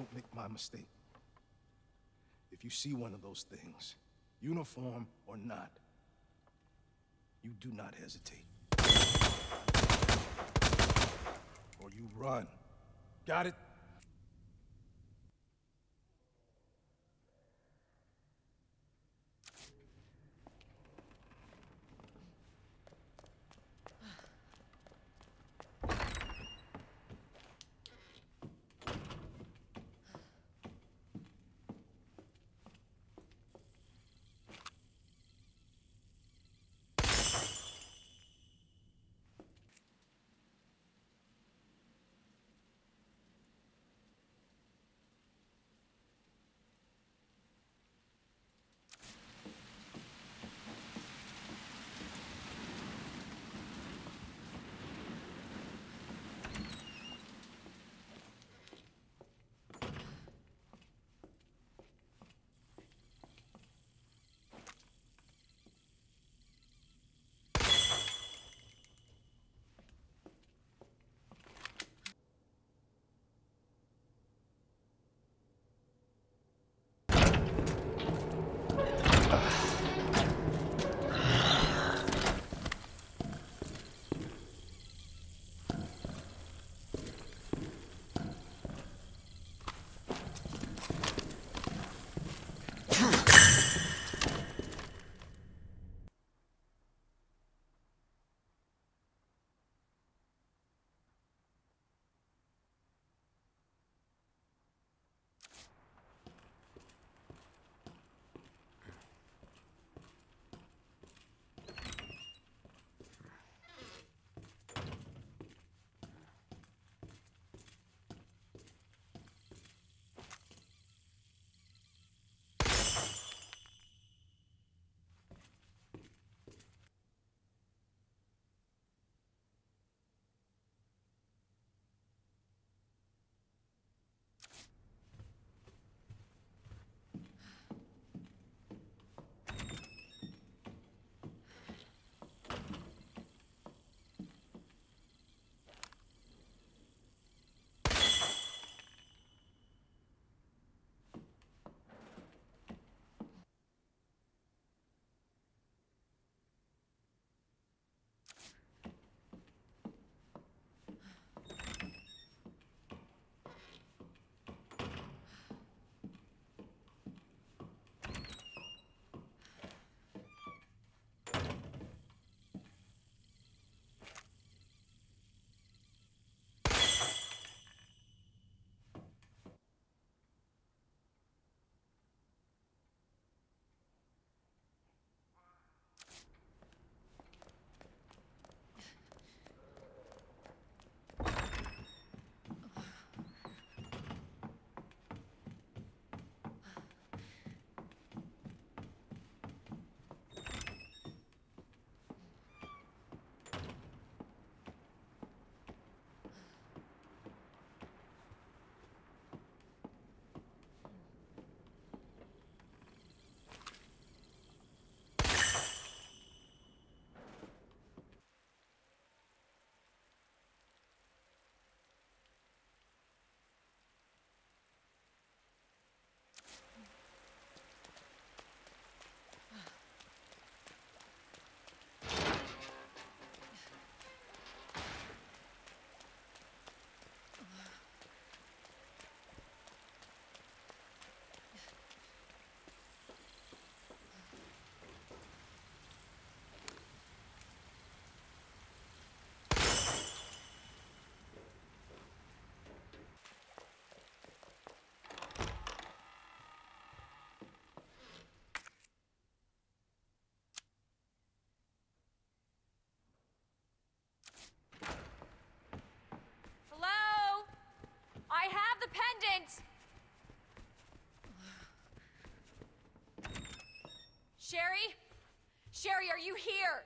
don't make my mistake. If you see one of those things, uniform or not, you do not hesitate. Or you run. Got it? The pendant! Sherry? Sherry, are you here?